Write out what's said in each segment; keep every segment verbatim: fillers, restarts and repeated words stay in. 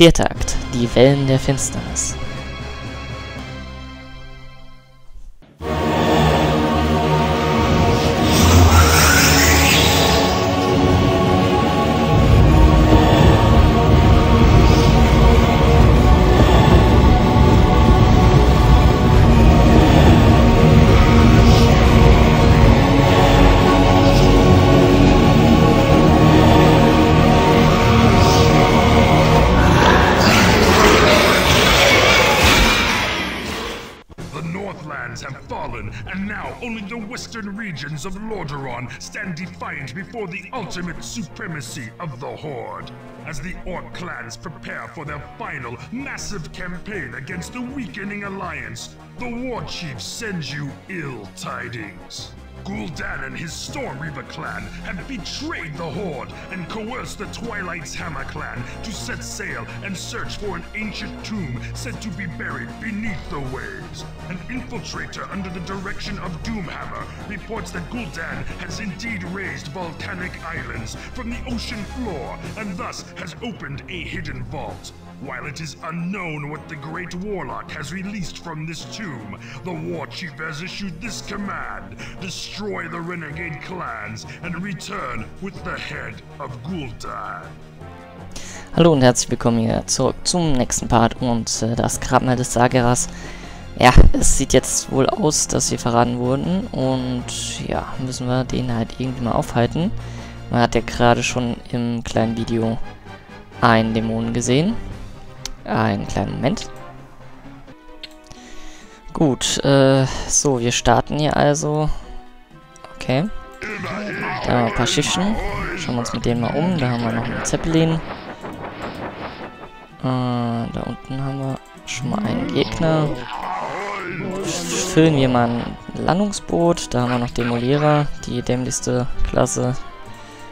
Vierter Akt, die Wellen der Finsternis. And now only the western regions of Lordaeron stand defiant before the ultimate supremacy of the Horde, as the Orc clans prepare for their final, massive campaign against the weakening Alliance. The War Chief sends you ill tidings. Gul'dan and his Stormreaver clan have betrayed the Horde and coerced the Twilight's Hammer clan to set sail and search for an ancient tomb said to be buried beneath the waves. An infiltrator under the direction of Doomhammer reports that Gul'dan has indeed raised volcanic islands from the ocean floor and thus has opened a hidden vault. While it is unknown what the Great Warlock has released from this tomb, the War Chief has issued this command: destroy the renegade clans and return with the head of Gul'dan. Hallo und herzlich willkommen hier zurück zum nächsten Part und äh, das Grabmal des Sargeras. Ja, es sieht jetzt wohl aus, dass wir verraten wurden und ja, müssen wir den halt irgendwie mal aufhalten. Man hat ja gerade schon im kleinen Video einen Dämonen gesehen. Einen kleinen Moment. Gut, äh, so, wir starten hier also. Okay. Da haben wir ein paar Schichten. Schauen wir uns mit denen mal um. Da haben wir noch einen Zeppelin. Äh, da unten haben wir schon mal einen Gegner. Füllen wir mal ein Landungsboot. Da haben wir noch Demolierer. Die dämlichste Klasse,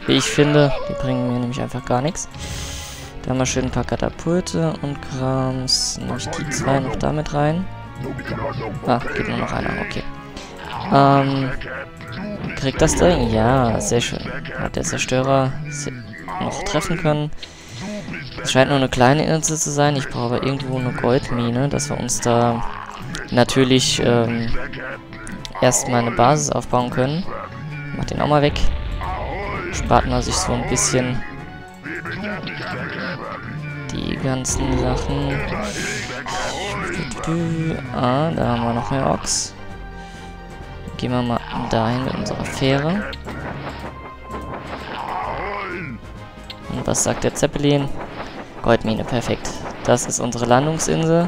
wie ich finde. Die bringen mir nämlich einfach gar nichts. Da haben wir schön ein paar Katapulte und Krams. Nehme ich die zwei noch damit rein. Ah, geht nur noch einer, okay. Ähm, kriegt das Ding? Ja, sehr schön. Hat der Zerstörer noch treffen können. Es scheint nur eine kleine Insel zu sein. Ich brauche aber irgendwo eine Goldmine, dass wir uns da natürlich ähm, erstmal eine Basis aufbauen können. Macht den auch mal weg. Spart man sich so ein bisschen die ganzen Sachen. Ah, da haben wir noch mehr Ochs. Gehen wir mal dahin mit unserer Fähre. Und was sagt der Zeppelin? Goldmine, perfekt. Das ist unsere Landungsinsel.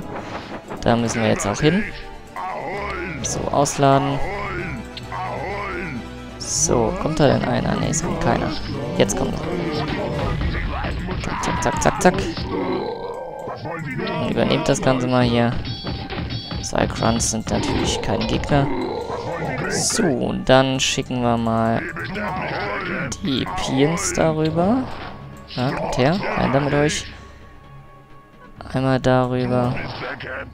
Da müssen wir jetzt auch hin. So, ausladen. So, kommt da denn einer? Ne, es kommt keiner. Jetzt kommt er. Zack, zack, zack, zack. Und übernehmt das Ganze mal hier. Cycruns sind natürlich kein Gegner. So, und dann schicken wir mal die Pions darüber. Ah, kommt her. Rein damit euch. Einmal darüber.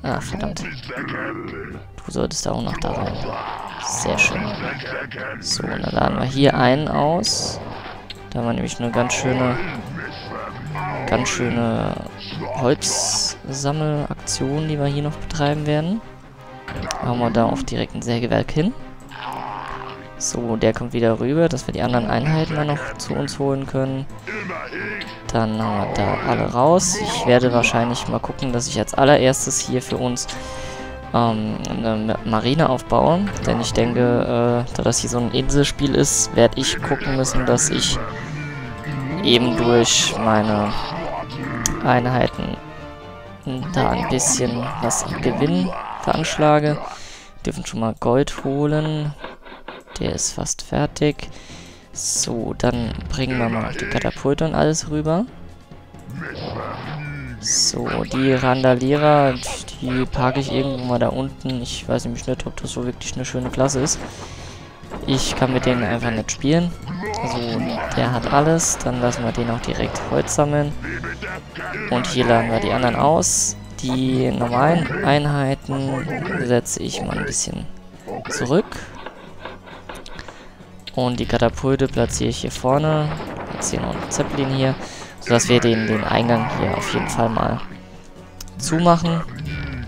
Ah, verdammt. Du solltest auch noch da rein. Sehr schön. So, und dann laden wir hier einen aus. Da haben wir nämlich eine ganz schöne ganz schöne Holzsammelaktion, die wir hier noch betreiben werden. Machen wir da auf direkt ein Sägewerk hin. So, der kommt wieder rüber, dass wir die anderen Einheiten dann noch zu uns holen können. Dann haben wir da alle raus. Ich werde wahrscheinlich mal gucken, dass ich als allererstes hier für uns ähm, eine Marine aufbaue. Denn ich denke, äh, da das hier so ein Inselspiel ist, werde ich gucken müssen, dass ich eben durch meine Einheiten da ein bisschen was an Gewinn veranschlage. Wir dürfen schon mal Gold holen. Der ist fast fertig. So, dann bringen wir mal die Katapulte und alles rüber. So, die Randalierer, die packe ich irgendwo mal da unten. Ich weiß nämlich nicht, ob das so wirklich eine schöne Klasse ist. Ich kann mit denen einfach nicht spielen. So, der hat alles. Dann lassen wir den auch direkt Holz sammeln. Und hier laden wir die anderen aus. Die normalen Einheiten setze ich mal ein bisschen zurück. Und die Katapulte platziere ich hier vorne. Platzieren auch einen Zeppelin hier. sodass wir den, den Eingang hier auf jeden Fall mal zumachen.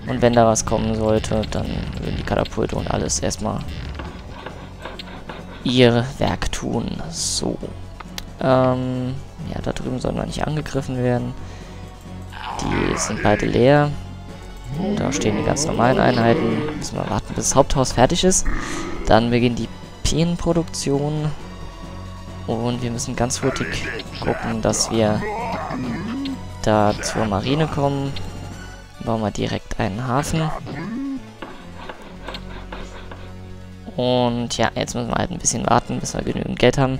Und wenn da was kommen sollte, dann würden die Katapulte und alles erstmal ihr Werk tun. So. Ähm, ja, da drüben sollen wir nicht angegriffen werden. Die sind beide leer. Da stehen die ganz normalen Einheiten. Müssen wir warten, bis das Haupthaus fertig ist. Dann beginnt die Pienenproduktion. Und wir müssen ganz hurtig gucken, dass wir da zur Marine kommen. Bauen wir direkt einen Hafen. Und ja, jetzt müssen wir halt ein bisschen warten, bis wir genügend Geld haben.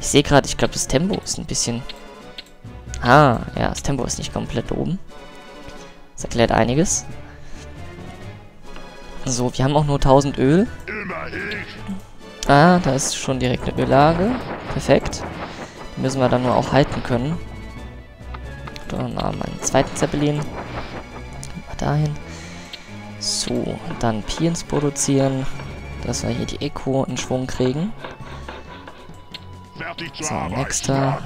Ich sehe gerade, ich glaube, das Tempo ist ein bisschen... Ah, ja, das Tempo ist nicht komplett oben. Das erklärt einiges. So, wir haben auch nur tausend Öl. Ah, da ist schon direkt eine Öllage. Perfekt. Die müssen wir dann nur auch halten können. Dann haben wir einen zweiten Zeppelin. Dahin. So, dann Piens produzieren, dass wir hier die Echo in Schwung kriegen. So, nächster.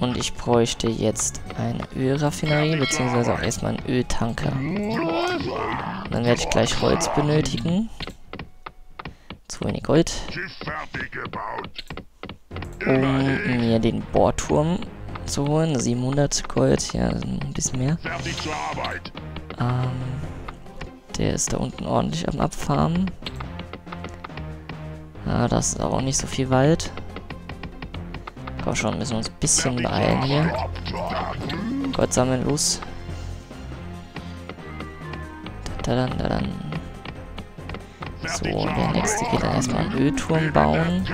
Und ich bräuchte jetzt eine Ölraffinerie, beziehungsweise auch erstmal einen Öltanker. Und dann werde ich gleich Holz benötigen. Zu wenig Gold. Um mir den Bohrturm zu holen. siebenhundert Gold, ja, ein bisschen mehr. Ähm, der ist da unten ordentlich am Abfarmen. Ja, das ist aber auch nicht so viel Wald. Komm schon, müssen wir uns ein bisschen beeilen hier. Gold sammeln, los. Da, da, da, da, da. So, der nächste geht dann erstmal einen Ölturm bauen.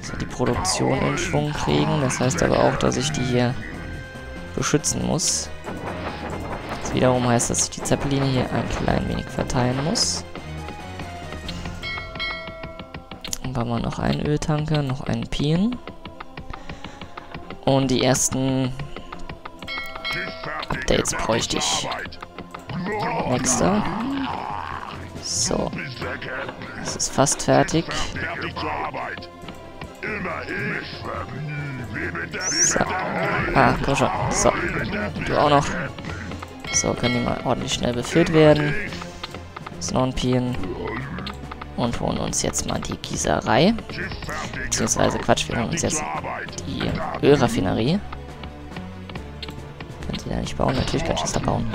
So, die Produktion in Schwung kriegen. Das heißt aber auch, dass ich die hier beschützen muss. Das wiederum heißt, dass ich die Zeppeline hier ein klein wenig verteilen muss. Dann bauen wir noch einen Öltanker, noch einen Pien. Und die ersten Updates bräuchte ich. Nächster. So, es ist fast fertig. So. Ah, komm schon. So, du auch noch. So, können die mal ordentlich schnell befüllt werden. Snornpien. Und holen uns jetzt mal die Gießerei. Beziehungsweise, Quatsch, wir holen uns jetzt die Ölraffinerie. Können sie da nicht bauen? Natürlich kann ich das da bauen.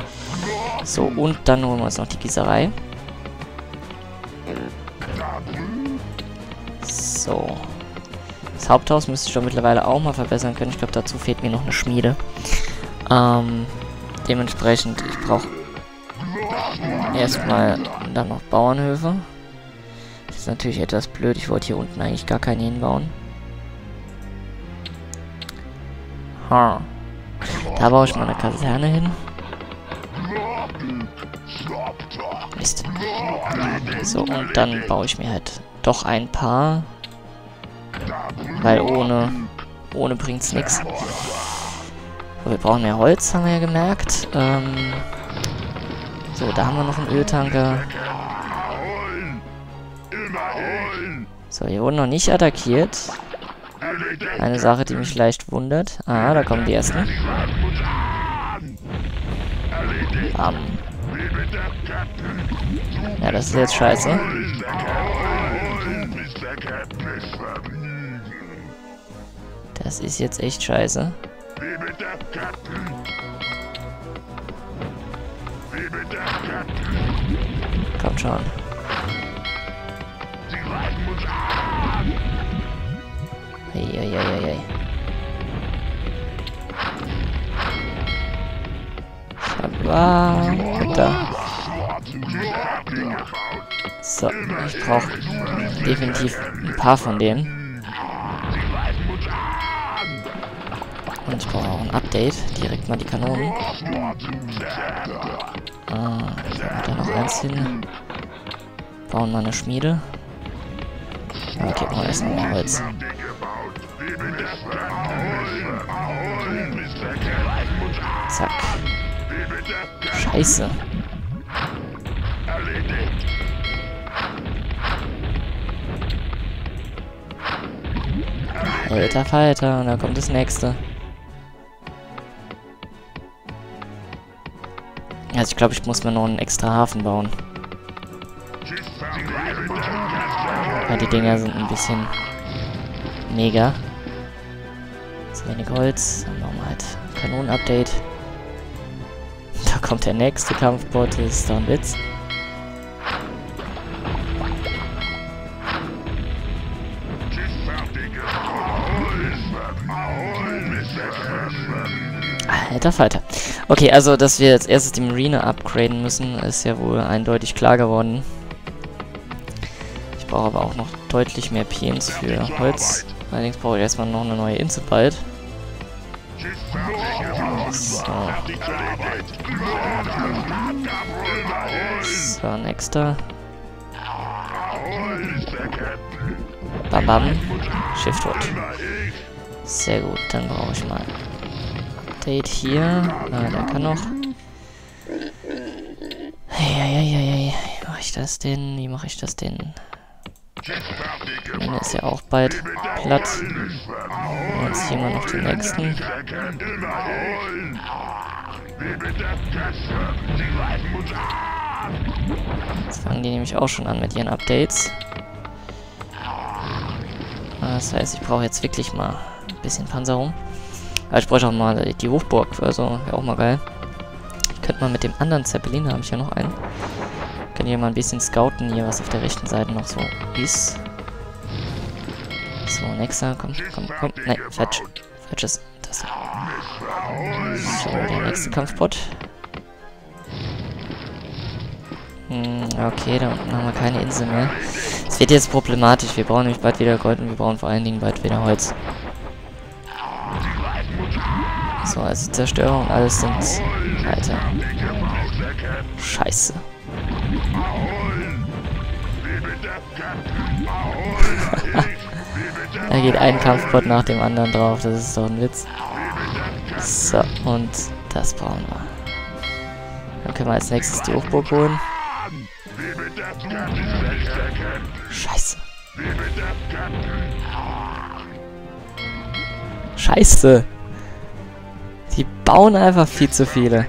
So, und dann holen wir uns noch die Gießerei. So. Das Haupthaus müsste ich doch mittlerweile auch mal verbessern können. Ich glaube, dazu fehlt mir noch eine Schmiede. Ähm, dementsprechend, ich brauche erstmal dann noch Bauernhöfe. Das ist natürlich etwas blöd. Ich wollte hier unten eigentlich gar keinen hinbauen. Ha. Da baue ich mal eine Kaserne hin. Mist. So, und dann baue ich mir halt doch ein paar. Weil ohne, ohne bringt es nichts. So, wir brauchen mehr Holz, haben wir ja gemerkt. Ähm, so, da haben wir noch einen Öltanker. So, hier wurden noch nicht attackiert. Eine Sache, die mich leicht wundert. Ah, da kommen die ersten. Bam. Ja, das ist jetzt scheiße. Das ist jetzt echt scheiße. Komm schon. Eieieiei. Schabba. So, ich brauche definitiv ein paar von denen. Und ich brauche auch ein Update. Direkt mal die Kanonen. Ah, da noch eins hin. Bauen wir eine Schmiede. Okay, brauchen wir erstmal mehr Holz. Zack. Scheiße. Alter Falter, und da kommt das nächste. Also ich glaube, ich muss mir noch einen extra Hafen bauen. Weil die Dinger sind ein bisschen mega. Zu wenig Holz. Dann machen wir halt Kanonen-Update. Da kommt der nächste Kampfbot, das ist doch ein Witz. Alter Falter. Okay, also, dass wir als erstes die Marine upgraden müssen, ist ja wohl eindeutig klar geworden. Ich brauche aber auch noch deutlich mehr P Ms für Holz. Allerdings brauche ich erstmal noch eine neue Insel bald. So. So, ein extra. Bam, bam. Shift Hot. Sehr gut, dann brauche ich mal hier, ah, der kann noch. Hey, wie mache ich das denn? Wie mache ich das denn? Meine ist ja auch bald platt. Und jetzt hier mal noch den nächsten. Jetzt fangen die nämlich auch schon an mit ihren Updates. Das heißt, ich brauche jetzt wirklich mal ein bisschen Panzerung. Aber ich bräuchte auch mal die Hochburg, also wäre auch mal geil. Ich könnte mal mit dem anderen Zeppelin, da habe ich ja noch einen. Ich kann hier mal ein bisschen scouten, hier was auf der rechten Seite noch so ist. So, nächster, komm, komm, komm. Nein, falsch. Falsches. Das. So, der nächste Kampfbot. Hm, okay, da unten haben wir keine Insel mehr. Es wird jetzt problematisch, wir brauchen nämlich bald wieder Gold und wir brauchen vor allen Dingen bald wieder Holz. So, also Zerstörung und alles sind... Alter. Scheiße. Da geht ein Kampfbot nach dem anderen drauf, das ist doch ein Witz. So, und das brauchen wir. Dann können wir als nächstes die Hochburg holen. Scheiße. Scheiße. Die bauen einfach viel zu viele.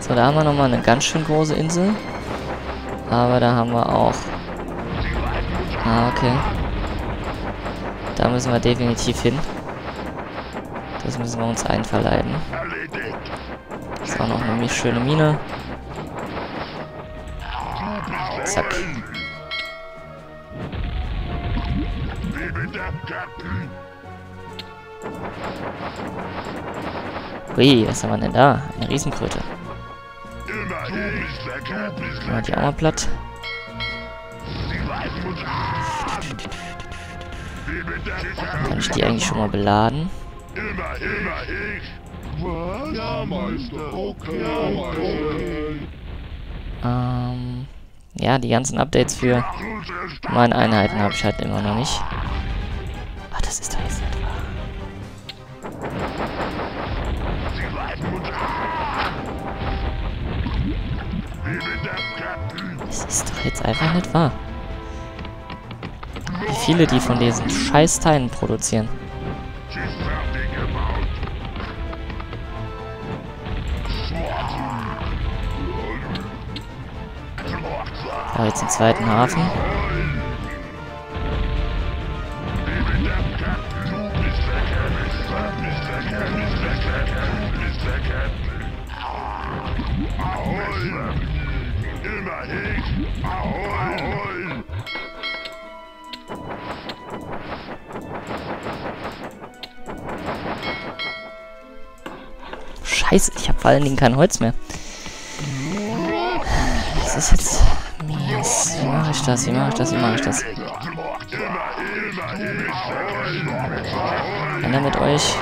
So, da haben wir nochmal eine ganz schön große Insel. Aber da haben wir auch... Ah, okay. Da müssen wir definitiv hin. Das müssen wir uns einverleiben. Ist auch noch eine schöne Mine. Zack. Ui, was haben wir denn da? Eine Riesenkröte. Mal die Arme platt. Kann ich die eigentlich schon mal beladen? Ähm, ja, die ganzen Updates für meine Einheiten habe ich halt immer noch nicht. Ach, das ist doch jetzt nicht wahr. Das ist doch jetzt einfach nicht wahr. Wie viele die von diesen Scheißteilen produzieren. Aber jetzt den zweiten Hafen. Scheiße, ich habe vor allen Dingen kein Holz mehr. Das ist jetzt mies. Wie mache ich das? Wie mache ich das? Wie mache ich das? Kann er mit euch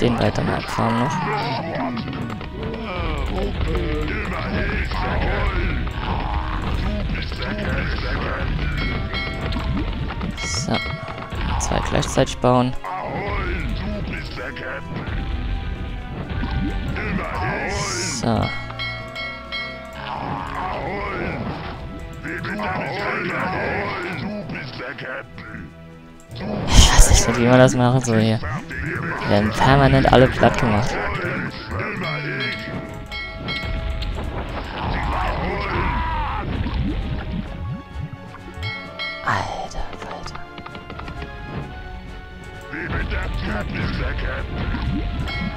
den weiter mal abfahren noch? So. Zwei gleichzeitig bauen. So. Ich weiß nicht, wie man das machen soll hier. Wir werden permanent alle platt gemacht. Alter, Alter.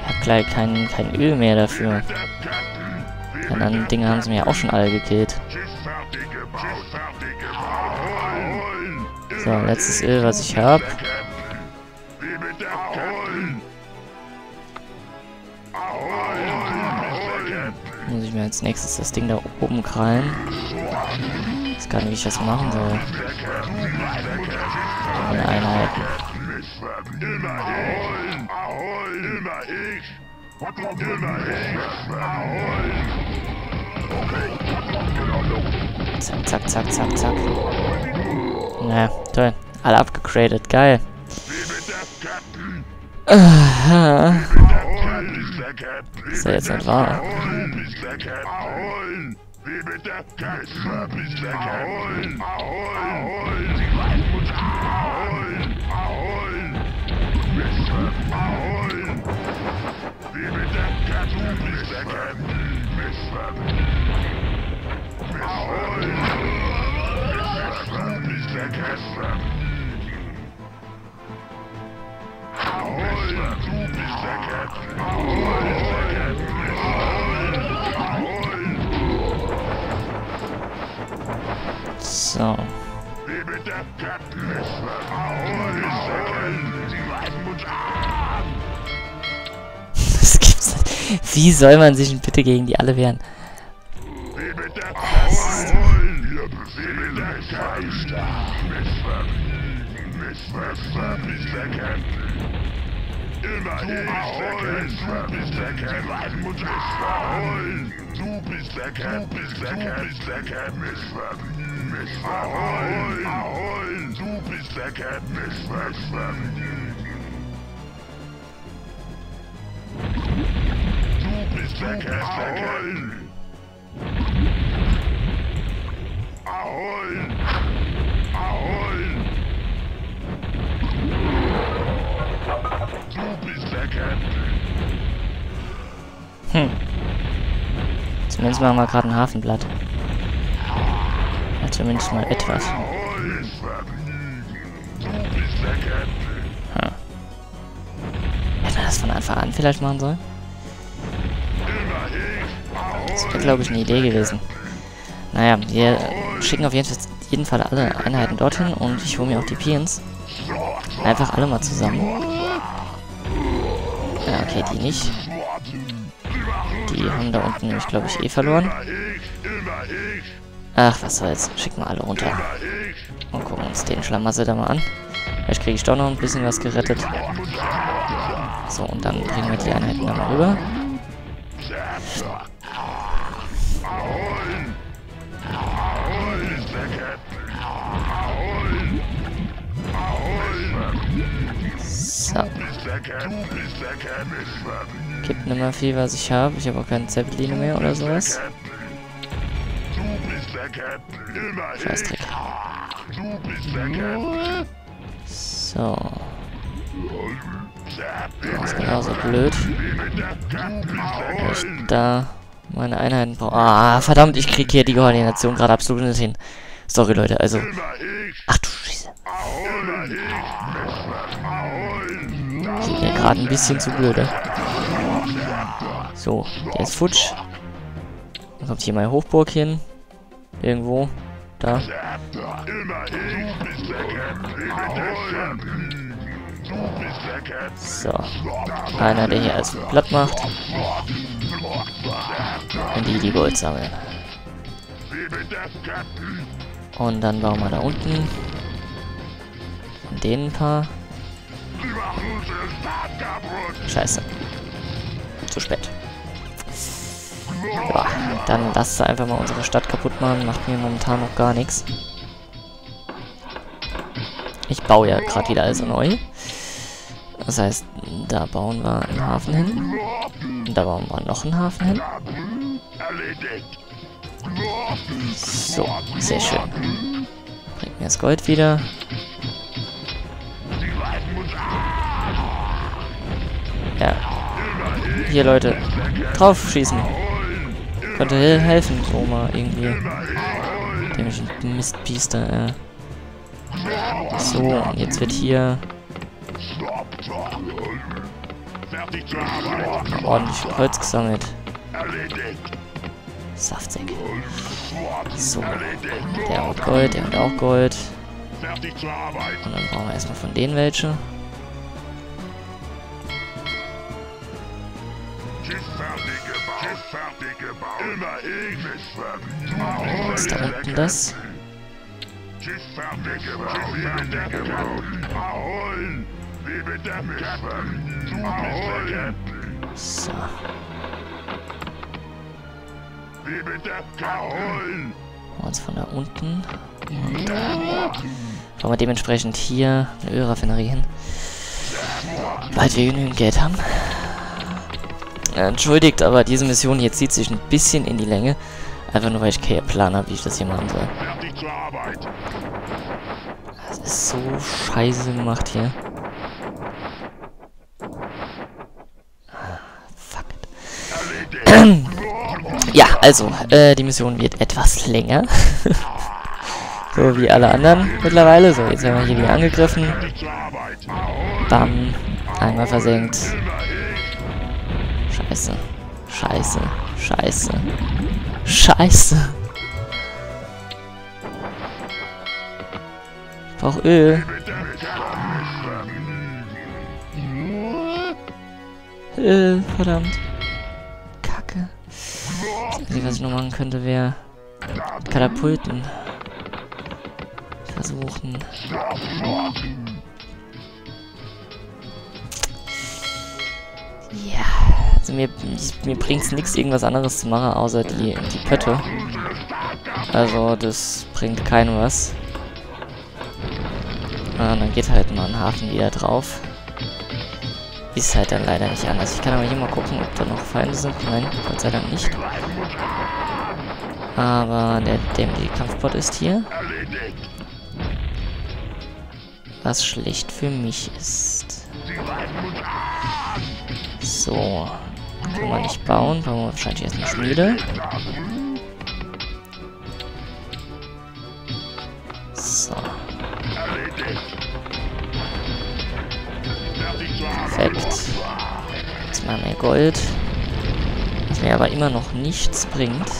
Ich hab gleich kein, kein Öl mehr dafür. Die anderen Dinger haben sie mir auch schon alle gekillt. So, letztes Öl, was ich habe. Muss ich mir als nächstes das Ding da oben krallen. Ich weiß gar nicht, wie ich das machen soll. Meine Einheiten. Zack, zack, zack, zack, zack. Na, toll. Alle abgegradet. Geil. Ist ja jetzt nicht wahr. So. Das gibt's nicht. Wie soll man sich denn bitte gegen die alle wehren? Hm. Zumindest machen wir gerade ein Hafenblatt. Ja, zumindest mal etwas. Hm. Hätte man das von Anfang an vielleicht machen sollen? Das wäre, glaube ich, eine Idee gewesen. Naja, wir schicken auf jeden Fall, jeden Fall alle Einheiten dorthin und ich hole mir auch die Peons. Einfach alle mal zusammen. Ja, okay, die nicht. Die haben da unten nämlich, glaube ich, eh verloren. Ach, was soll's. Schicken wir alle runter. Und gucken uns den Schlamassel da mal an. Vielleicht kriege ich doch noch ein bisschen was gerettet. So, und dann bringen wir die Einheiten da mal rüber. So. Gibt nicht mehr viel, was ich habe. Ich habe auch keine Zeppeline mehr oder sowas. Scheißdreck. So. Das ist genauso blöd. Ich da meine Einheiten brauche. Ah, verdammt, ich kriege hier die Koordination gerade absolut nicht hin. Sorry, Leute, also. Ach du Scheiße. Ich bin hier gerade ein bisschen zu blöde. So, der ist futsch. Dann kommt hier meine Hochburg hin. Irgendwo. Da. So. Einer, der hier alles platt macht. Und die, die Gold sammeln. Und dann bauen wir da unten. Und denen ein paar. Scheiße. Zu spät. Ja, dann lasst sie einfach mal unsere Stadt kaputt machen. Macht mir momentan noch gar nichts. Ich baue ja gerade wieder also neu. Das heißt, da bauen wir einen Hafen hin. Und da bauen wir noch einen Hafen hin. So, sehr schön. Bringt Hier ist Gold wieder. Ja. Hier, Leute. Drauf schießen. Könnte helfen, Oma, irgendwie. Dämlichen Mistbiester, äh. So, jetzt wird hier ordentlich Holz gesammelt. Saftig. So, der hat Gold, der hat auch Gold. Und dann brauchen wir erstmal von denen welche. Ist da unten das? So. Uns von da unten. Und da wollen wir dementsprechend hier eine Ölraffinerie hin. Weil wir genügend Geld haben. Entschuldigt, aber diese Mission hier zieht sich ein bisschen in die Länge. Einfach nur, weil ich keinen Plan habe, wie ich das hier machen soll. Das ist so scheiße gemacht hier. Fuck it. Ja, also, äh, die Mission wird etwas länger. So wie alle anderen mittlerweile. So, jetzt werden wir hier wieder angegriffen. Bam. Einmal versenkt. Scheiße. Scheiße. Scheiße. Scheiße. Ich brauch Öl. Öl, verdammt. Kacke. Was ich noch machen könnte, wäre Katapulten versuchen. Ja, also mir, mir bringt es nichts, irgendwas anderes zu machen, außer die, die Pötte. Also das bringt keinem was. Ah, dann geht halt mal ein Hafen wieder drauf. Ist halt dann leider nicht anders. Ich kann aber hier mal gucken, ob da noch Feinde sind. Nein, Gott sei Dank nicht. Aber der dämliche Kampfbot ist hier. Was schlecht für mich ist. So. Können wir nicht bauen. Brauchen wir wahrscheinlich erst eine Schmiede. So. Perfekt. Jetzt mal mehr Gold. Was mir aber immer noch nichts bringt.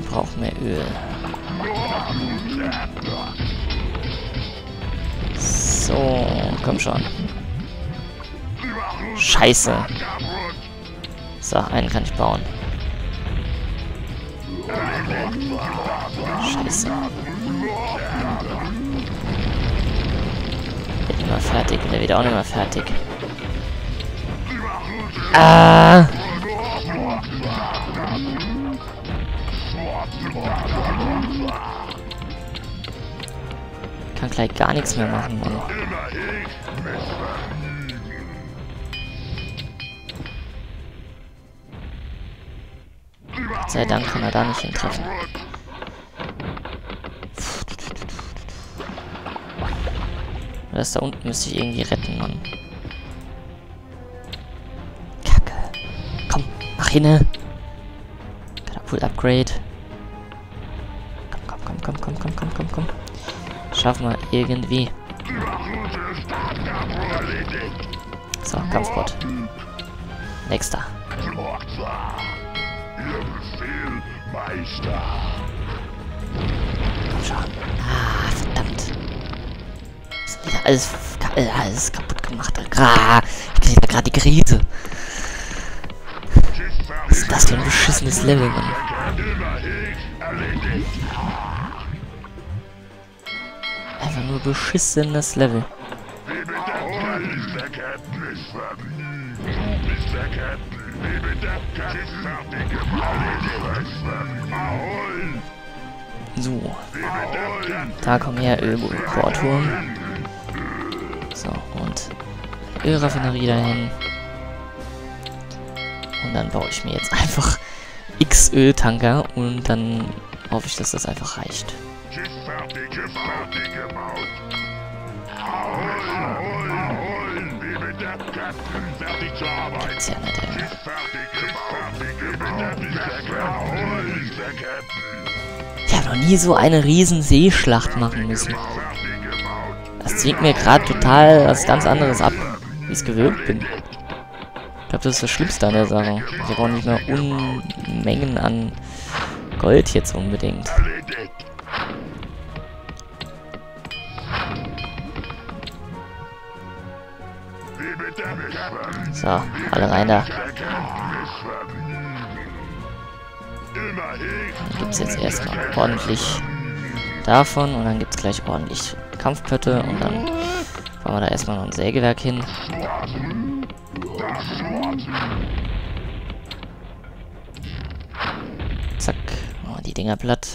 Ich brauche mehr Öl. So, komm schon. Scheiße. So, einen kann ich bauen. Scheiße. Immer fertig, der wird auch nicht mehr fertig. Ah! Ich kann gleich gar nichts mehr machen, Mann. Gott sei Dank kann er da nicht hintreffen. Das da unten müsste ich irgendwie retten, Mann. Kacke. Komm, mach hinne. Katapult-Upgrade. Komm, komm, komm, komm, komm, komm, komm, komm. Schaffen wir irgendwie. So, Kampfbot. Nächster. Komm schon. Ah, verdammt. Alles, alles kaputt gemacht. Ah, ich kriege da gerade die Krise. Was ist das für ein beschissenes Level, Mann? Einfach nur beschissenes Level. So. Da kommen her Ölbohrturm. So, und Ölraffinerie dahin. Und dann baue ich mir jetzt einfach x Öltanker und dann Hoffe ich, dass das einfach reicht. Schiff fertig, Schiff fertig gebaut. Holen, holen, holen. Wie mit der Captain fertig zur Arbeit. Schiff fertig, Schiff fertig gebaut. Wie mit der Captain. Ich habe noch nie so eine riesen Seeschlacht machen müssen. Das zwingt mir gerade total was ganz anderes ab, wie ich es gewöhnt bin. Ich glaube, das ist das Schlimmste an der Sache. Ich brauche nicht mehr Unmengen an Gold jetzt unbedingt. So, alle rein da. Dann gibt es jetzt erstmal ordentlich davon und dann gibt es gleich ordentlich Kampfpötte und dann fahren wir da erstmal noch ein Sägewerk hin. Zack. Oh, die Dinger platt.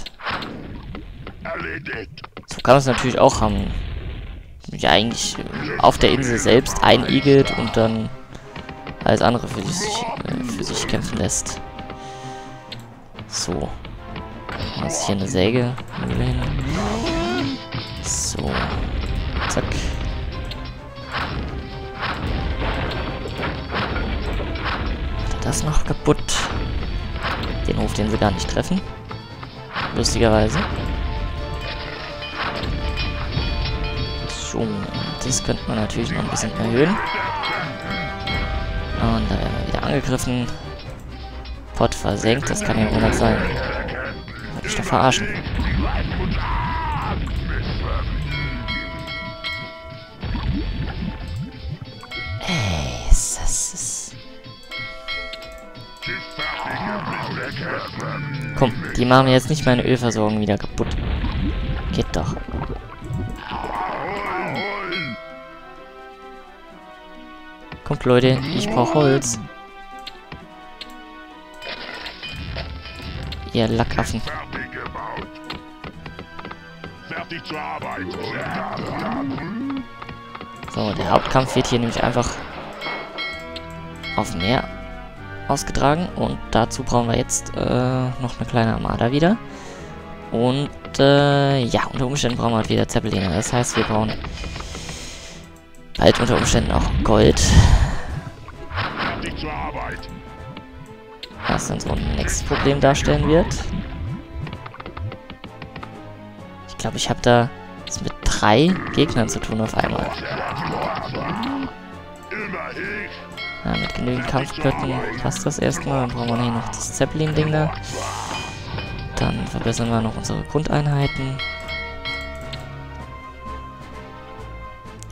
So kann man es natürlich auch haben. Ja, eigentlich auf der Insel selbst einigelt und dann alles andere für sich, äh, für sich kämpfen lässt. So. Was ist hier eine Säge? Mühle hin. So. Zack. Das noch kaputt. Den Hof, den sie gar nicht treffen. Lustigerweise. So, das könnte man natürlich noch ein bisschen erhöhen. Und da werden wir wieder angegriffen. Pott versenkt, das kann ja wohl nicht sein. Würde ich doch verarschen. Ey, das ist... Komm, die machen jetzt nicht meine Ölversorgung wieder kaputt. Geht doch. Kommt Leute, ich brauche Holz. Ihr Lackaffen. So, der Hauptkampf wird hier nämlich einfach auf dem Meer ausgetragen und dazu brauchen wir jetzt äh, noch eine kleine Armada wieder. Und äh, ja, unter Umständen brauchen wir halt wieder Zeppeline. Das heißt, wir brauchen bald unter Umständen auch Gold. Was dann so ein nächstes Problem darstellen wird. Ich glaube, ich habe da es mit drei Gegnern zu tun auf einmal. Ja, mit genügend Kampfpötten passt das erstmal. Dann brauchen wir hier noch das Zeppelin-Ding da. Dann verbessern wir noch unsere Grundeinheiten.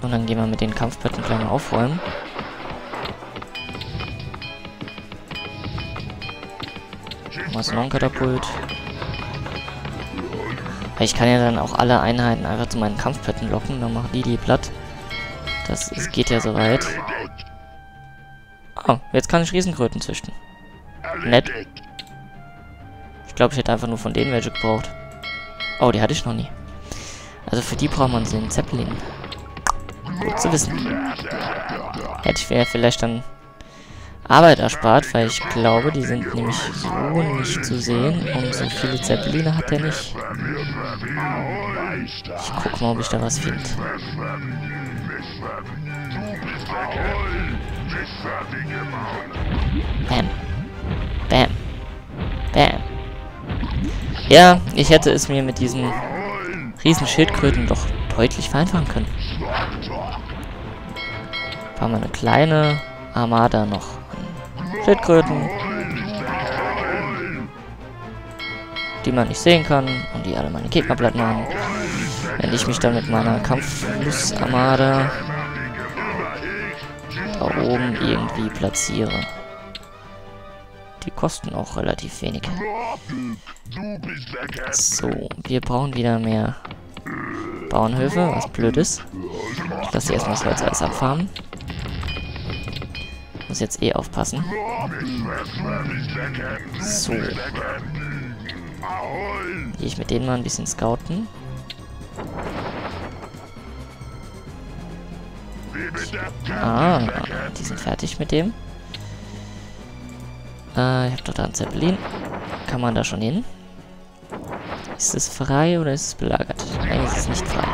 Und dann gehen wir mit den Kampfpötten gleich mal aufräumen. Was ist noch ein Katapult? Ich kann ja dann auch alle Einheiten einfach zu meinen Kampfpötten locken. Dann machen die die platt. Das, das geht ja soweit. Oh, jetzt kann ich Riesenkröten züchten. Nett. Ich glaube, ich hätte einfach nur von denen welche gebraucht. Oh, die hatte ich noch nie. Also für die braucht man so einen Zeppelin. Gut zu wissen. Hätte ich mir vielleicht dann Arbeit erspart, weil ich glaube, die sind nämlich so nicht zu sehen. Und so viele Zeppeline hat er nicht. Ich guck mal, ob ich da was finde. Bam. Bam. Bam. Ja, ich hätte es mir mit diesen riesen Schildkröten doch deutlich vereinfachen können. Da haben wir eine kleine Armada noch. Schildkröten. Die man nicht sehen kann und die alle meine Gegnerblatt machen. Wenn ich mich dann mit meiner Kampflust-Armada da oben irgendwie platziere. Die kosten auch relativ wenig. So, wir brauchen wieder mehr Bauernhöfe, was blöd ist. Ich lasse erstmal das Holz alles abfarmen. Muss jetzt eh aufpassen. So. Gehe ich mit denen mal ein bisschen scouten. Ah, die sind fertig mit dem. Äh, ich hab doch da einen Zeppelin. Kann man da schon hin? Ist es frei oder ist es belagert? Nein, es ist nicht frei.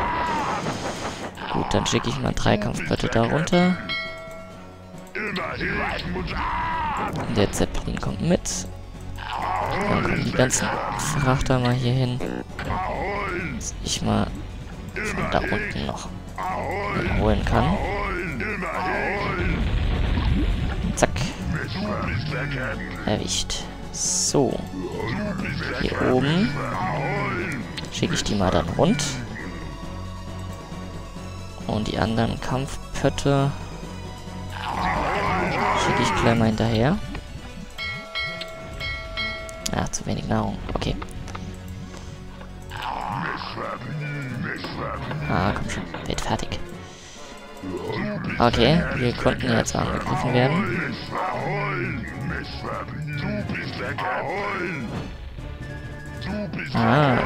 Gut, dann schicke ich mal drei Kampfbötte darunter. Der Zeppelin kommt mit. Dann kommen die ganzen Frachter mal hier hin. Dass ich mal von da unten noch holen kann. Zack. Erwischt. So. Hier oben schicke ich die mal dann rund. Und die anderen Kampfpötte schicke ich gleich mal hinterher. Ah, zu wenig Nahrung. Okay. Ah, komm schon. Wird fertig. Okay, wir konnten jetzt angegriffen werden. Ah.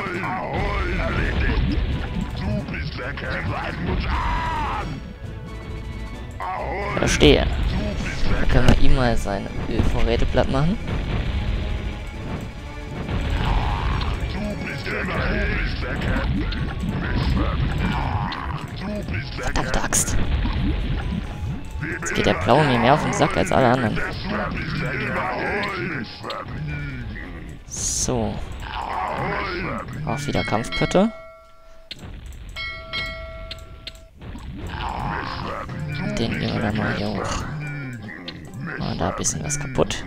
Verstehe. Da können wir ihm mal seine Ölvorräte platt machen. Verdammte Axt. Jetzt geht der Blaue mir mehr auf den Sack als alle anderen. So. Auch wieder Kampfpötte. Den gehen wir dann mal hier hoch. Machen wir da ein bisschen was kaputt.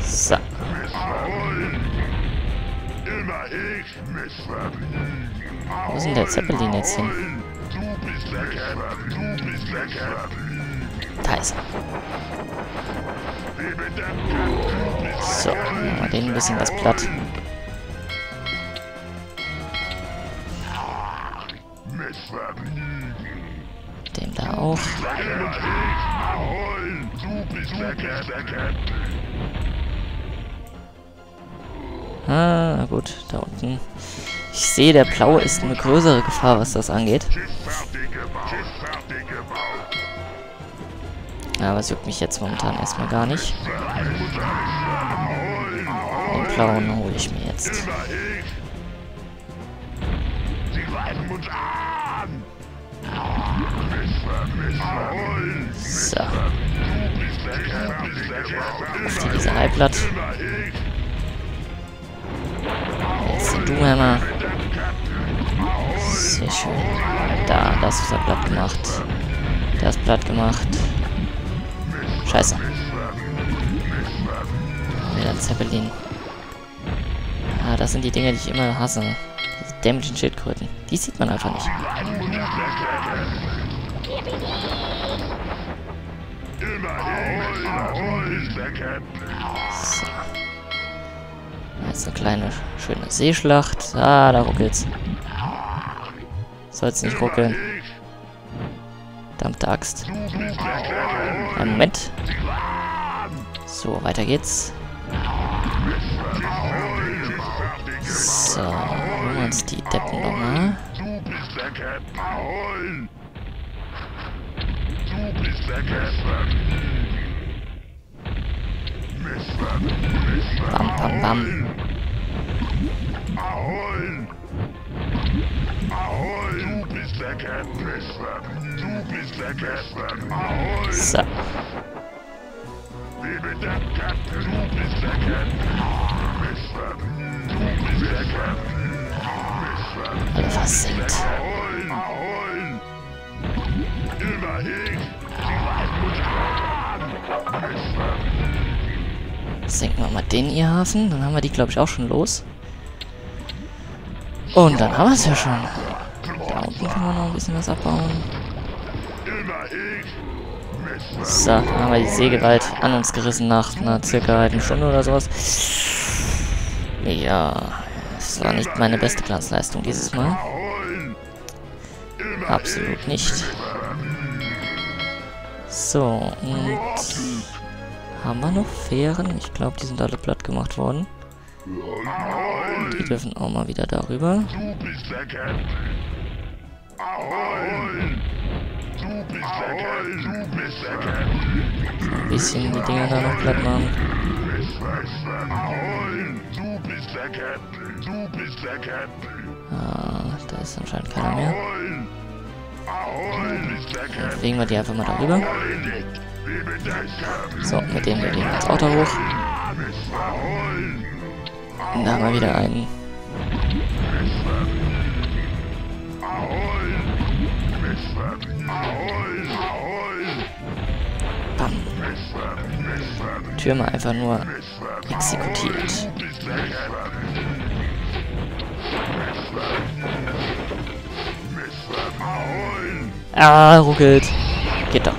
So. Wo ist denn der Zeppelin jetzt hin? Da ist er. So, machen wir denen ein bisschen was platt. Dem da auch. Ah, gut, da unten. Ich sehe, der Blaue ist eine größere Gefahr, was das angeht. Aber es juckt mich jetzt momentan erstmal gar nicht. Den Blauen hole ich mir jetzt. So. Auf die Riesenheilblatt. Jetzt den Doomhammer. Sehr schön. Da, das ist er platt gemacht. Das platt gemacht. Scheiße. Wieder Zeppelin. Ah, das sind die Dinger, die ich immer hasse. Diese dämlichen Schildkröten. Die sieht man einfach nicht. So. Jetzt eine kleine, schöne Seeschlacht. Ah, da ruckelt's. Soll's nicht ruckeln. Verdammte Axt. Einen Moment. So, weiter geht's. So, holen wir uns die Deppen nochmal. Bam, bam, bam. So. Alle versinkt. Senken wir mal den ihr Hafen, dann haben wir die, glaube ich, auch schon los. Und dann haben wir es ja schon. Da unten können wir noch ein bisschen was abbauen. So, dann haben wir die Seegewalt an uns gerissen nach einer circa halben Stunde oder sowas. Ja, es war nicht meine beste Glanzleistung dieses Mal. Absolut nicht. So, und haben wir noch Fähren? Ich glaube, die sind alle platt gemacht worden. Und wir dürfen auch mal wieder darüber. Du bist der Captain. Ahoi. Du bist der Captain. Du bist der Captain. Ein bisschen die Dinger da noch platt machen. Du bist der Ahoi. Du bist der Captain. Du bist der Captain. Ah, da ist anscheinend keiner mehr. Dann bewegen wir die einfach mal darüber. So, mit denen bewegen wir das Auto hoch. Und da haben wir wieder einen. Bam. Tür mal einfach nur exekutiert. Ah, ruckelt. Geht doch.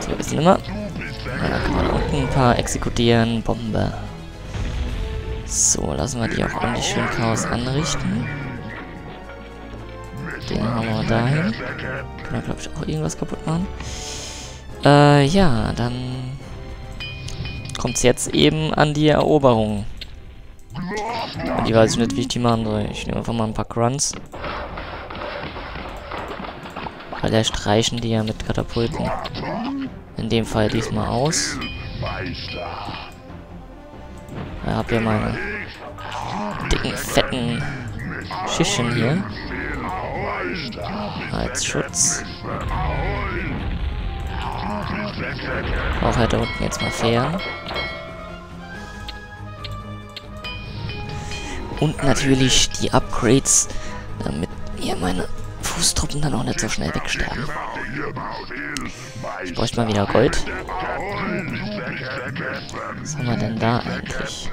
So, ein bisschen immer. Da kann man unten ein paar exekutieren. Bombe. So, lassen wir die auch ordentlich schön Chaos anrichten. Den haben wir dahin. Kann man, glaube ich, auch irgendwas kaputt machen. Äh, ja, dann kommt es jetzt eben an die Eroberung. Und die weiß ich nicht, wie ich die machen soll. Ich nehme einfach mal ein paar Grunts. Weil da streichen die ja mit Katapulten. In dem Fall diesmal aus. Da hab ja meine dicken, fetten Schischchen hier. Als Schutz. Auch halt da unten jetzt mal fair. Und natürlich die Upgrades, damit mir meine Fußtruppen dann auch nicht so schnell wegsterben. Ich bräuchte mal wieder Gold. Was haben wir denn da eigentlich?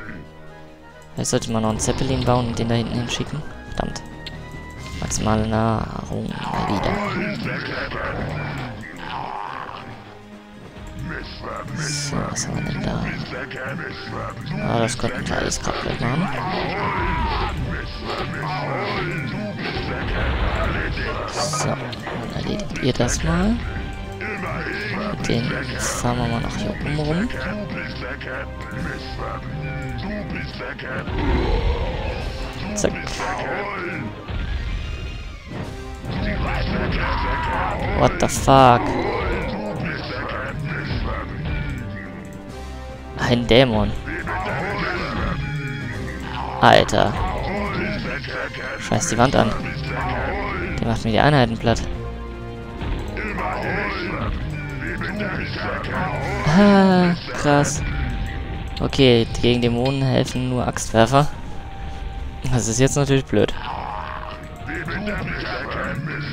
Vielleicht sollte man noch einen Zeppelin bauen und den da hinten hinschicken. Verdammt. Maximale Nahrung mal wieder. So, was haben wir denn da? Ah, das könnten wir alles kaputt machen. So, dann erledigt ihr das mal. Den fahren wir mal noch hier oben rum. Zack. What the fuck? Ein Dämon. Alter. Scheiß die Wand an. Der macht mir die Einheiten platt. Ah, krass. Okay, gegen Dämonen helfen nur Axtwerfer. Das ist jetzt natürlich blöd.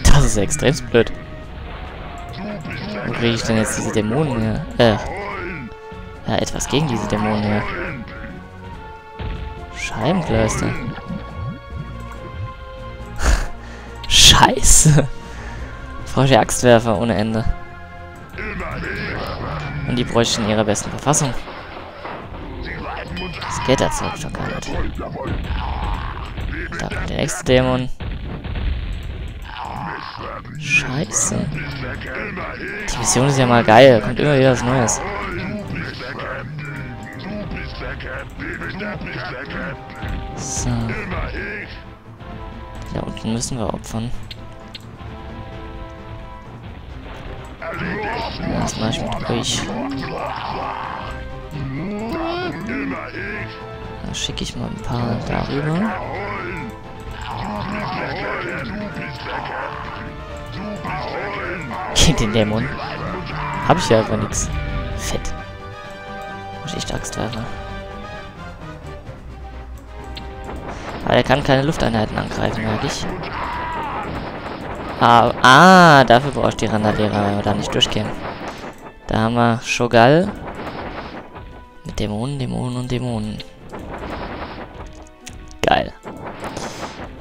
Das ist extrem blöd. Wo kriege ich denn jetzt diese Dämonen her? Äh. Ja, etwas gegen diese Dämonen her. Scheibenkleister. Scheiße. Frosche Axtwerfer ohne Ende. Und die bräuchten in ihrer besten Verfassung. Das geht dazu doch gar nicht. Da kommt der nächste Dämon. Scheiße. Die Mission ist ja mal geil. Kommt immer wieder was Neues. So. Da unten müssen wir opfern. Das mache ich mit euch. Dann schicke ich mal ein paar darüber. Gegen den Dämon. Hab ich ja einfach nichts. Fett. Muss ich Axtwerfer. Aber er kann keine Lufteinheiten angreifen, merke ich. Ah, ah, dafür brauche ich die Randalierer, weil wir da nicht durchgehen. Da haben wir Shogal. Mit Dämonen, Dämonen und Dämonen. Geil.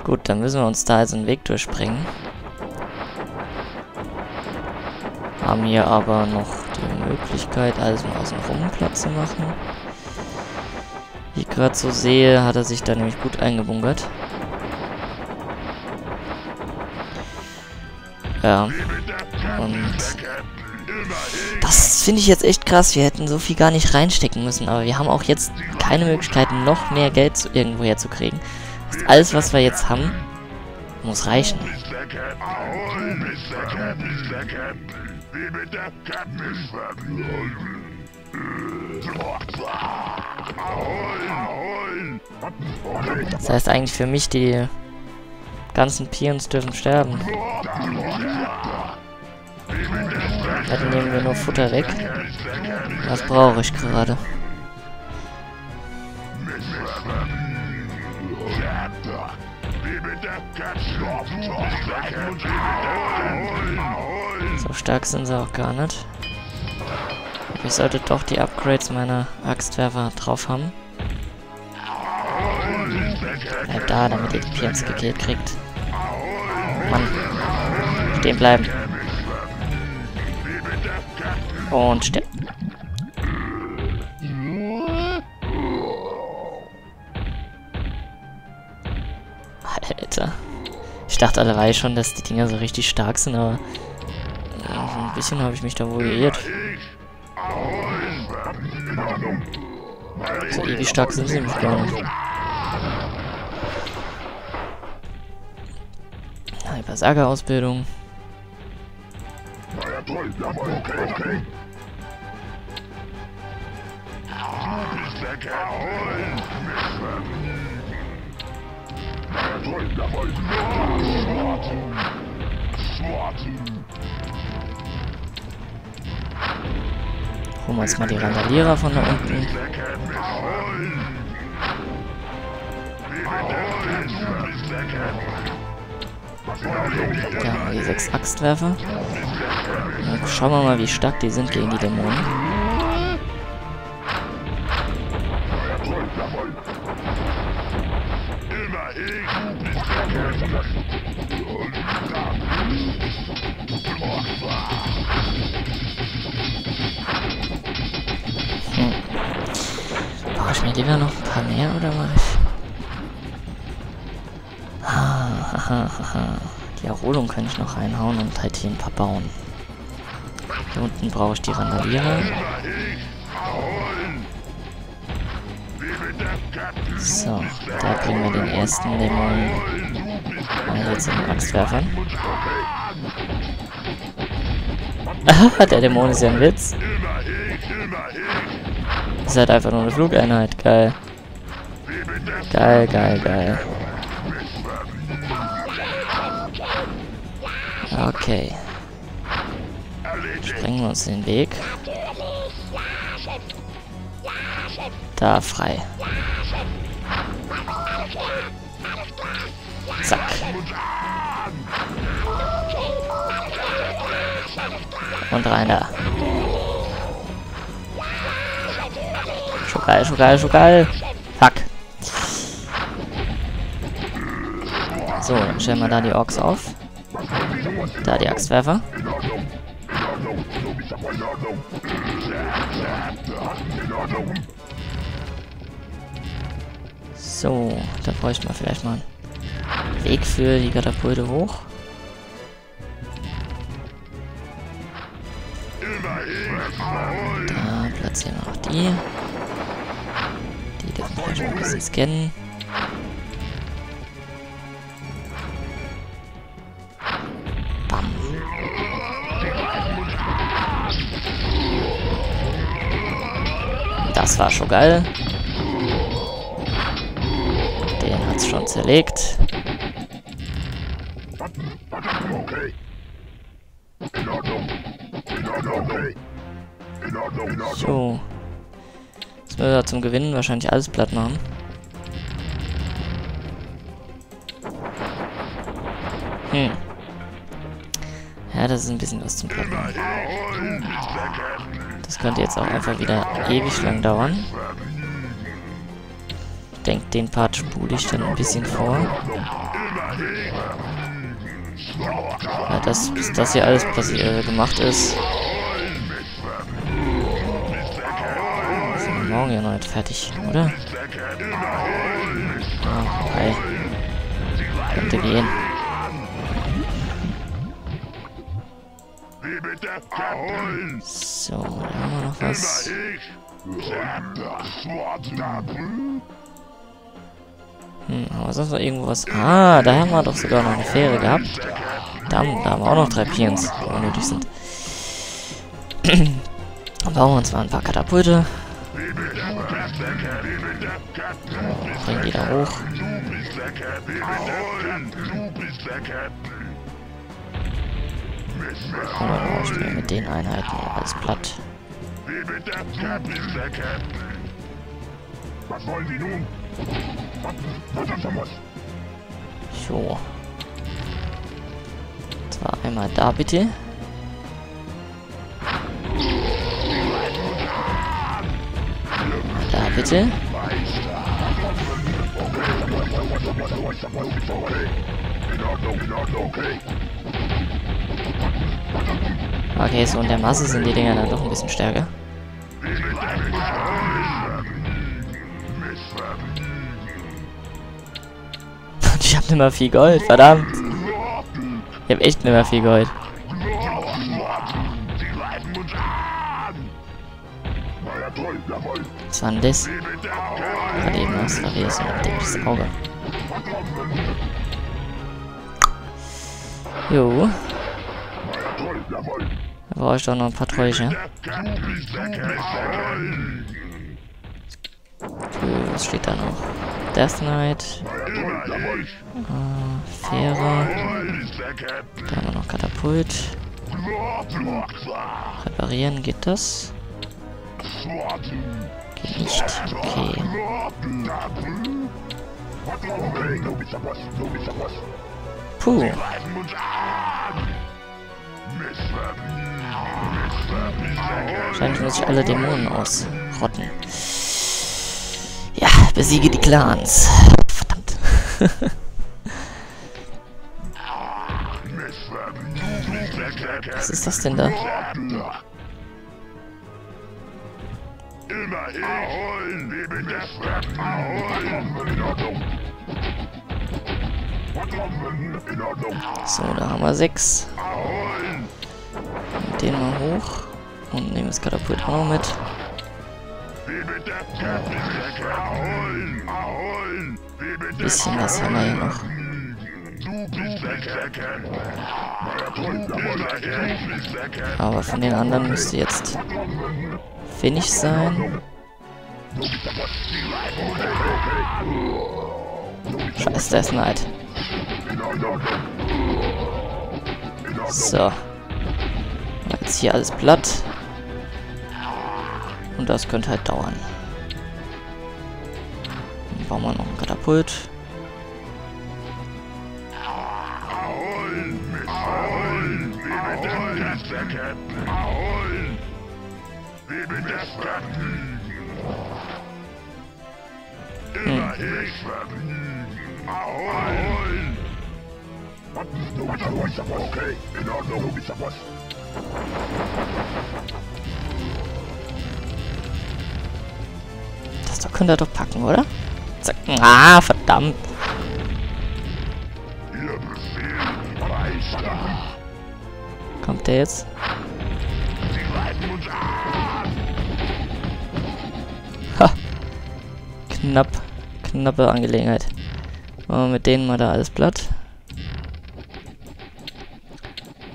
Gut, dann müssen wir uns da also einen Weg durchspringen. Haben hier aber noch die Möglichkeit, alles mal außenrum Platz zu machen. Wie ich gerade so sehe, hat er sich da nämlich gut eingebunkert. Ja. Und Das finde ich jetzt echt krass. Wir hätten so viel gar nicht reinstecken müssen. Aber wir haben auch jetzt keine Möglichkeit, noch mehr Geld zu, irgendwo herzukriegen. Alles, was wir jetzt haben, muss reichen. Das heißt eigentlich für mich, die ganzen Peons dürfen sterben. Dann nehmen wir nur Futter weg. Das brauche ich gerade. So stark sind sie auch gar nicht. Ich sollte doch die Upgrades meiner Axtwerfer drauf haben. Bleib da, damit ihr die Pions gekillt kriegt. Mann. Stehen bleiben. Und stehen. Alter. Ich dachte allerweil schon, dass die Dinger so richtig stark sind, aber so ein bisschen habe ich mich da wohl geirrt. So ewig stark sind sie nämlich gar nicht. Hypersaga-Ausbildung. Holen wir uns mal die Randalierer von da unten. Da haben wir die sechs Axtwerfer. Dann schauen wir mal, wie stark die sind gegen die Dämonen. Hm. Brauche ich mir lieber noch ein paar mehr oder was? Die Erholung kann ich noch reinhauen und halt hier ein paar bauen. Hier unten brauche ich die Randalierer. So, da bringen wir den ersten Dämon mal zu den Axtwerfern. Aha, der Dämon ist ja ein Witz. Ist halt einfach nur eine Flugeinheit. Geil. Geil, geil, geil. Okay. Sprengen wir uns den Weg. Da, frei. Zack. Und rein da. Schon geil, schon geil, schon geil. Fuck. So, dann stellen wir da die Orks auf. Da die Axtwerfer. So, da bräuchte man vielleicht mal einen Weg für die Katapulte hoch. Da platzieren wir auch die. Die dürfen vielleicht mal ein bisschen scannen. Das war schon geil. Den hat's schon zerlegt. So. Jetzt müssen wir zum Gewinnen wahrscheinlich alles platt machen. Hm. Ja, das ist ein bisschen was zum Platt machen. Das könnte jetzt auch einfach wieder ewig lang dauern. Ich denke, den Part spule ich dann ein bisschen vor. Ja, das, bis das hier alles äh, gemacht ist. Sind wir morgen ja noch nicht fertig, oder? Oh, hi. Könnte gehen. Wie bitte? Erholen! So, da haben wir noch was. Hm, aber sonst noch irgendwo was. Ah, da haben wir doch sogar noch eine Fähre gehabt. Da haben, da haben wir auch noch drei Pions, die unnötig sind. Dann bauen wir uns mal ein paar Katapulte. Oh, bringt die da hoch. Oh, ich bin mit den Einheiten alles platt. Was wollen die nun? So. Zwar einmal da bitte. Da bitte. Okay, so in der Masse sind die Dinger dann doch ein bisschen stärker. Ich hab nicht mehr viel Gold, verdammt. Ich hab echt nicht mehr viel Gold. Was war denn das? Gerade eben aus der Rehe, so ein dämliches Auge. Jo. Da brauche ich doch noch ein paar Träuche. Okay, was steht da noch? Death Knight. Äh, Fähre. Da haben wir noch Katapult. Reparieren geht das? Geht nicht. Okay. Puh. Wahrscheinlich muss ich alle Dämonen ausrotten. Ja, besiege die Clans. Verdammt. Was ist das denn da? So, da haben wir sechs. Den mal hoch. Und nehmen das Katapult auch noch mit. Ein bisschen was haben wir hier noch. Aber von den anderen müsste jetzt Finish sein. Scheiß Death Knight. So. Jetzt hier alles platt. Und das könnte halt dauern. Dann bauen wir noch ein Katapult. Hm. Okay, in Ordnung, du bist ja was. Das könnt ihr doch packen, oder? Zack. Ah, verdammt. Kommt der jetzt? Ha. Knapp. Knappe Angelegenheit. Machen wir mit denen mal da alles platt.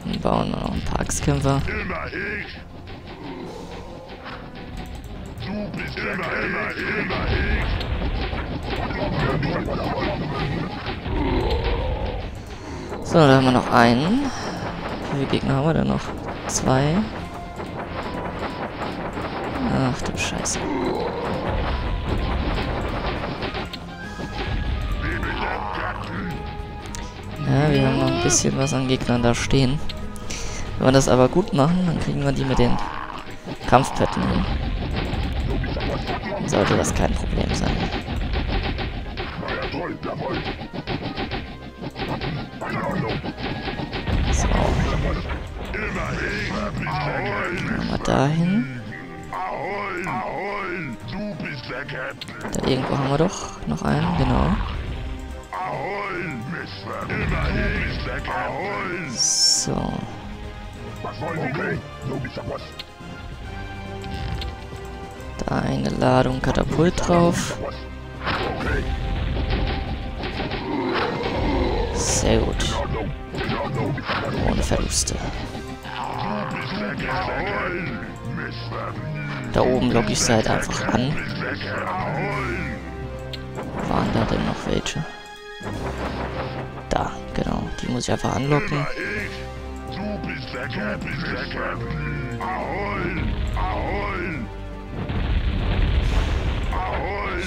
Dann bauen wir noch ein paar Axtkämpfer. So, da haben wir noch einen. Wie viele Gegner haben wir denn noch? Zwei. Ach du Scheiße. Ja, wir haben noch ein bisschen was an Gegnern da stehen. Wenn wir das aber gut machen, dann kriegen wir die mit den Kampfplatten hin. Sollte das kein Problem sein. So. Gehen wir dahin. Da irgendwo haben wir doch noch einen, genau. So. Was wollen Sie denn? Logischer Pass. Da eine Ladung Katapult drauf. Sehr gut. Ohne Verluste. Da oben locke ich sie halt einfach an. Waren da denn noch welche? Da, genau. Die muss ich einfach anlocken.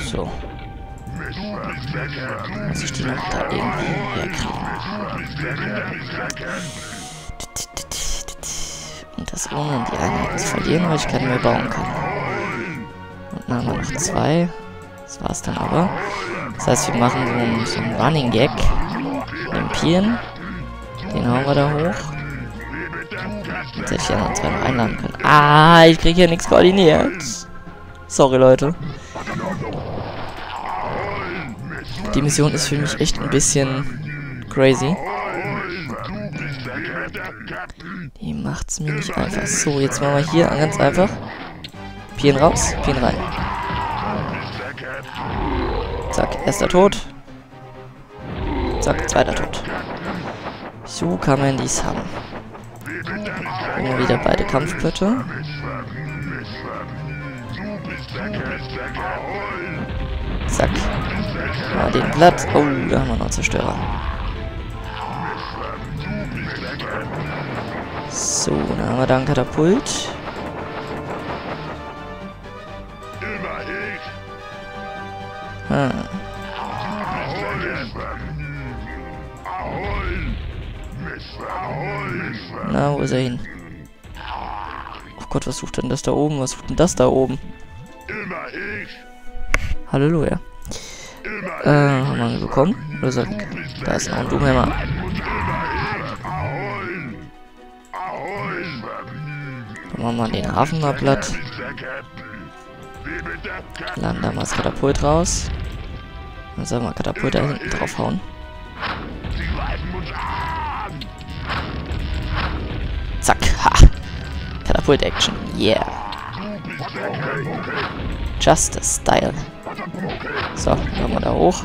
So. Muss ich die noch da irgendwie herkriegen. Und das ohne die Einheit zu verlieren, weil ich keine mehr bauen kann. Und dann haben wir noch zwei. Das war's dann aber. Das heißt, wir machen so einen, so einen Running Gag. Limpieren. Den hauen wir da hoch. Jetzt hätte ich die anderen zwei noch einladen können. Ah, ich kriege hier nichts koordiniert. Sorry, Leute. Die Mission ist für mich echt ein bisschen crazy. Die macht's mir nicht einfach. So, jetzt machen wir hier ganz einfach. Pieren raus, Pieren rein. Zack, erster Tod. Zack, zweiter Tod. So kann man dies haben. Immer wieder beide Kampfpötte. Zack. Mal den Platz. Oh, da haben wir noch Zerstörer. So, dann haben wir da ein Katapult. Hm. Na, wo ist er hin? Oh Gott, was sucht denn das da oben? Was sucht denn das da oben? Halleluja. Äh, haben wir ihn bekommen? Oder da ist noch ein Doomhammer. Dann machen wir mal den Hafen mal platt. Laden da mal das Katapult raus. Dann sollen wir Katapult da hinten draufhauen. Zack, ha! Katapult-Action, yeah! Justice-Style. So, kommen wir da hoch.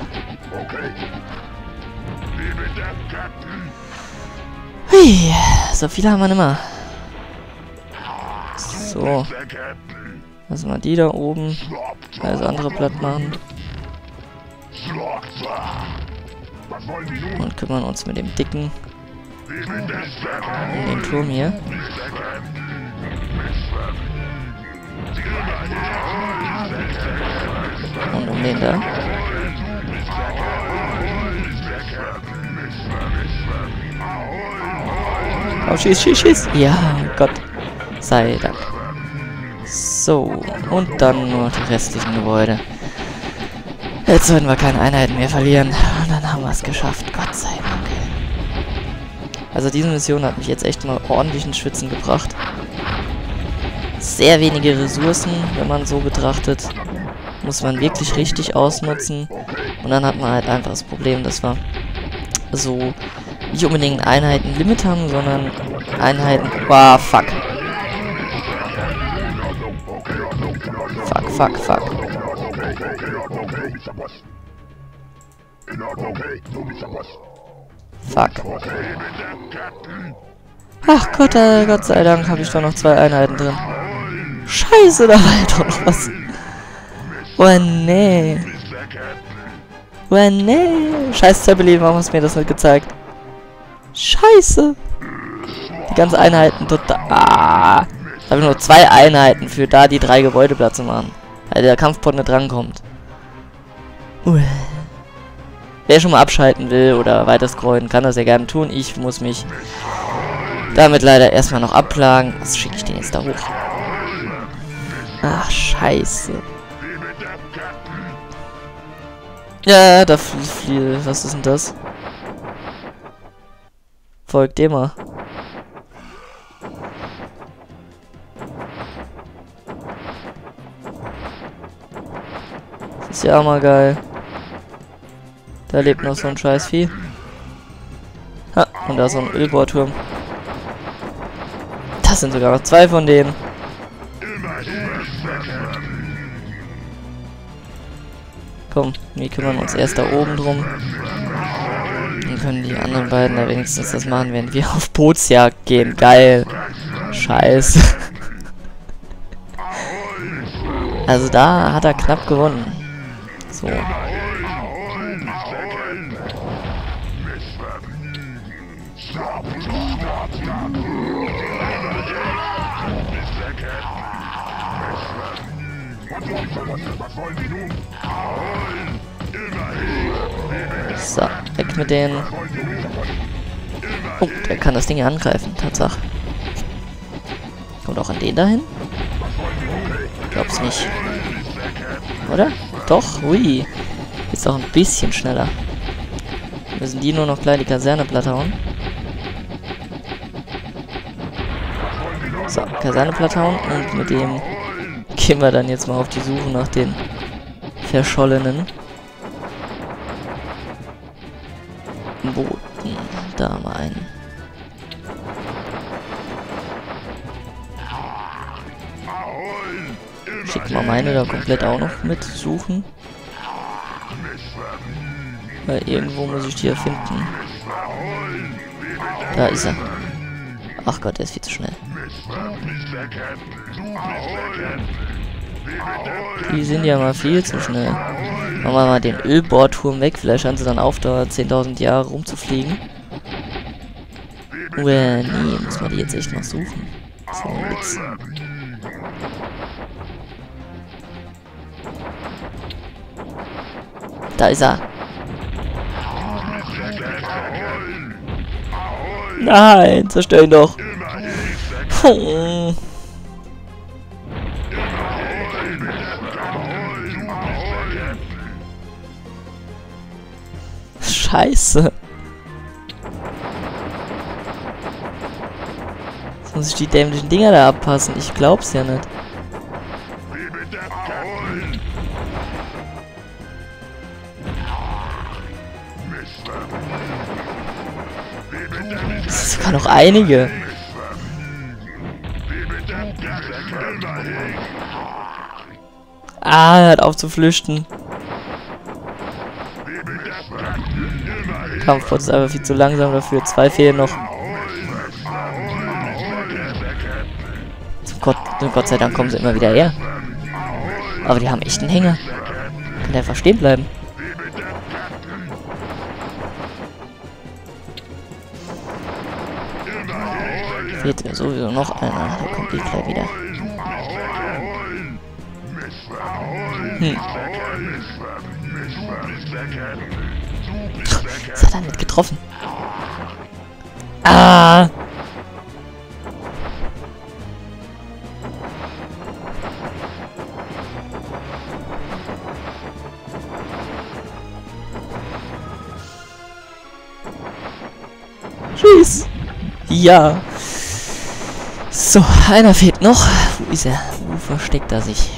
Hui, so viele haben wir nicht mehr. So. Lassen wir die da oben. Alles andere platt machen. Und kümmern uns mit dem Dicken um den Turm hier. Und um den da. Oh, schieß, schieß, schieß. Ja, Gott sei Dank. So, und dann nur die restlichen Gebäude. Jetzt sollten wir keine Einheiten mehr verlieren. Und dann haben wir es geschafft, Gott sei Dank. Also diese Mission hat mich jetzt echt mal ordentlich ins Schwitzen gebracht. Sehr wenige Ressourcen, wenn man so betrachtet. Muss man wirklich richtig ausnutzen. Und dann hat man halt einfach das Problem, dass wir so nicht unbedingt Einheiten-Limit haben, sondern Einheiten... Wow, fuck. Fuck, fuck, fuck. Fuck. Ach Gott, äh, Gott sei Dank habe ich da noch zwei Einheiten drin. Scheiße, da war ja doch noch was. Oh nee. Oh nee. Scheiß Zeppelin, warum hast du mir das nicht gezeigt? Scheiße. Die ganzen Einheiten total. Ah. Ich habe nur zwei Einheiten für da die drei Gebäude Platz zu machen. Weil der Kampfpot nicht rankommt. Uh. Wer schon mal abschalten will oder weiter scrollen, kann das ja gerne tun. Ich muss mich damit leider erstmal noch abplagen. Was schicke ich den jetzt da hoch? Ach, scheiße. Ja, da viel. Was ist denn das? Folgt dem mal. Das ist ja auch mal geil. Da lebt noch so ein scheiß Vieh. Ha, und da ist so ein Ölbohrturm. Das sind sogar noch zwei von denen. Komm, wir kümmern uns erst da oben drum. Dann können die anderen beiden da wenigstens das machen, wenn wir auf Bootsjagd gehen. Geil. Scheiße. Also da hat er knapp gewonnen. So. So, weg mit denen. Oh, der kann das Ding ja angreifen, Tatsache. Kommt auch an den dahin? Glaub's nicht. Oder? Doch, hui. Ist auch ein bisschen schneller. Müssen die nur noch gleich die Kaserne platt hauen. So, Kaserne platt hauen und mit dem gehen wir dann jetzt mal auf die Suche nach den Verschollenen. Booten. Da haben wir einen. Schicken wir meine da komplett auch noch mit suchen. Weil irgendwo muss ich die ja finden. Da ist er. Ach Gott, der ist viel zu schnell. Die sind ja mal viel zu schnell. Machen wir mal den Ölbohrturm weg. Vielleicht haben sie dann auf, da zehntausend Jahre rumzufliegen. Uäh, nee, muss man die jetzt echt noch suchen. Das ist ja ein Witz. Da ist er. Nein, zerstör ihn doch. Scheiße. Jetzt muss ich die dämlichen Dinger da abpassen. Ich glaub's ja nicht. Es waren noch einige. Ah, er hat auf zu flüchten. Kampfbot ist aber viel zu langsam dafür. Zwei fehlen noch. Zum Gott, zum Gott sei Dank kommen sie immer wieder her. Aber die haben echt einen Hänger. Kann der einfach stehen bleiben. Fehlt mir sowieso noch einer. Da kommt die gleich wieder. Hm. Das hat er nicht getroffen. Ah! Tschüss! Ja! So, einer fehlt noch. Wo ist er? Wo versteckt er sich?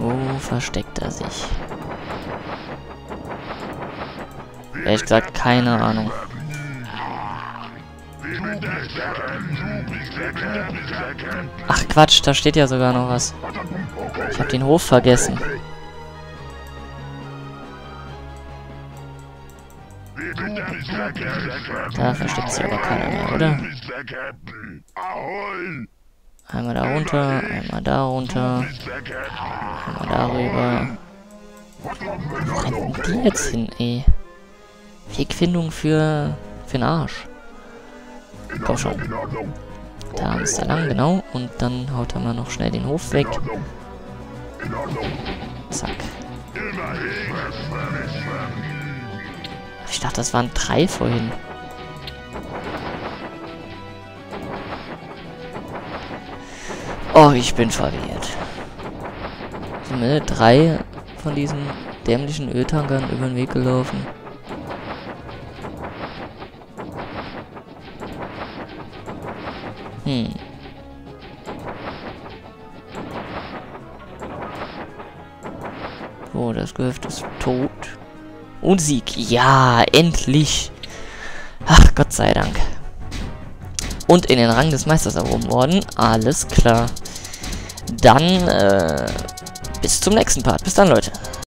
Wo versteckt er sich? Ehrlich gesagt, keine Ahnung. Ach Quatsch, da steht ja sogar noch was. Ich hab den Hof vergessen. Da versteckt sich aber keiner mehr, oder? Einmal da runter, einmal da runter, einmal darüber. Wo rennen die jetzt hin, ey? Wegfindung für für den Arsch. Komm schon. Da ist er lang, genau. Und dann haut er mal noch schnell den Hof weg. Zack. Ich dachte, das waren drei vorhin. Oh, ich bin verwirrt. Zumindest drei von diesen dämlichen Öltankern über den Weg gelaufen. Hm. Oh, das Gehöft ist tot. Und Sieg. Ja, endlich. Ach, Gott sei Dank. Und in den Rang des Meisters erhoben worden. Alles klar. Dann, äh, bis zum nächsten Part. Bis dann, Leute.